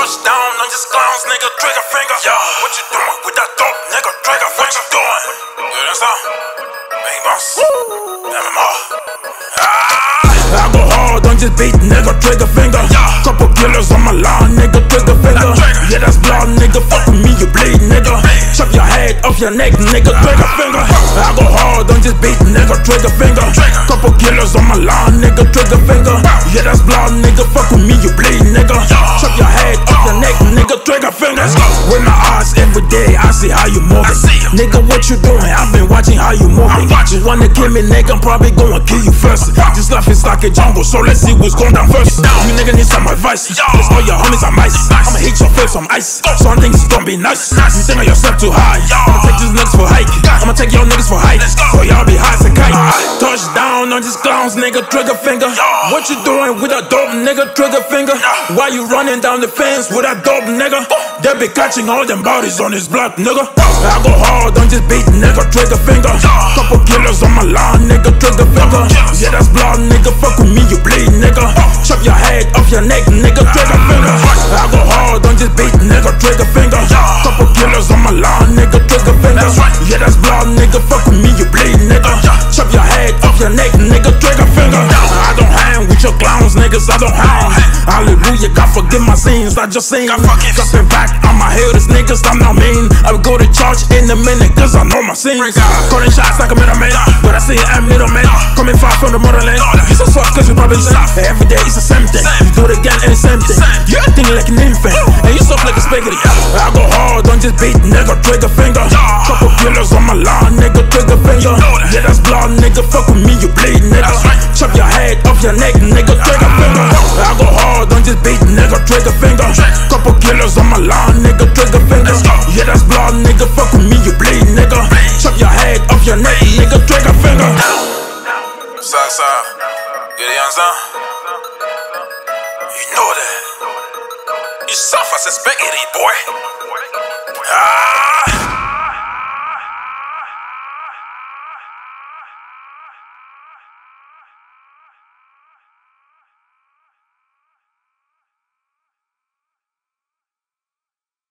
Touchdown on your clowns, nigga, trigger finger. Yo, what you doing with that dope, nigga, trigger finger? What you doing? Good and sound. Bang boss. MMR. I go hard on this beat, nigga, trigger finger. Couple killers on my line, nigga, trigger finger. Yeah, that's blood, nigga, fuck with me, you bleed, nigga. Chop your head off your neck, nigga, trigger finger. I go hard on this beat, nigga, trigger finger. Couple killers on my line, nigga, trigger finger. Yeah, that's blood, nigga, fuck with me, you bleed, nigga. Chop your head off your neck, nigga, trigger finger. With my eyes every day, I see how you moving. Nigga, what you doing? I've been watching how you moving. You wanna kill me, nigga, I'm probably gonna kill you first. This life is like a jungle, so let's see what's going down first. You nigga need some advice, cause all your homies are mice. I'ma hit your face on ice, some things don't be nice. You think of yourself too high, I'ma take these niggas for hike. I'ma take your niggas for hike, so y'all be high as a kite. Touchdown on these clowns, nigga, trigger finger. What you doing with a dope, nigga, trigger finger? Why you running down the fence with a dope, nigga? They be catching all them bodies on this block, nigga. I go hard on this beat, nigga, trigger finger. Couple killers on my line, nigga, trigger finger. Yeah, that's blood, nigga, fuck with me, you bleed, nigga. Chop your head off your neck, nigga, trigger finger. I go hard on this beat, nigga, trigger finger. Couple killers on my line, nigga, trigger finger. Yeah, that's blood, nigga, fuck with me, you bleed, nigga. Chop your head off your neck, nigga, trigger finger. I don't hang with your clowns, niggas, I don't hang. Hallelujah, God forgive my sins, I just sing. Cuffing back on my haters, niggas, I'm not mean. I would go to church in a minute, cause I know my sins. Calling shots like a middleman, but I see I'm middleman. Coming far from the motherland, you so soft cause you probably soft. Every day it's the same thing, you do it again and it's the same thing. You acting like an infant, and you soft like a spaghetti. I go hard on this beat, nigga, trigger finger. Couple killers on my line, nigga, trigger finger. Yeah, that's blood, nigga, fuck with me, you bleed, nigga. Chop your head off your neck, nigga, trigger finger. I go hard on this beat, nigga, trigger finger. Couple killers on my line, nigga, trigger finger. Yeah, that's blood, nigga, fuck with me, you bleed, nigga. Chop your head off your neck, nigga, trigger finger. Sasa, get it on son. You know that. You soft as a spaghetti, boy.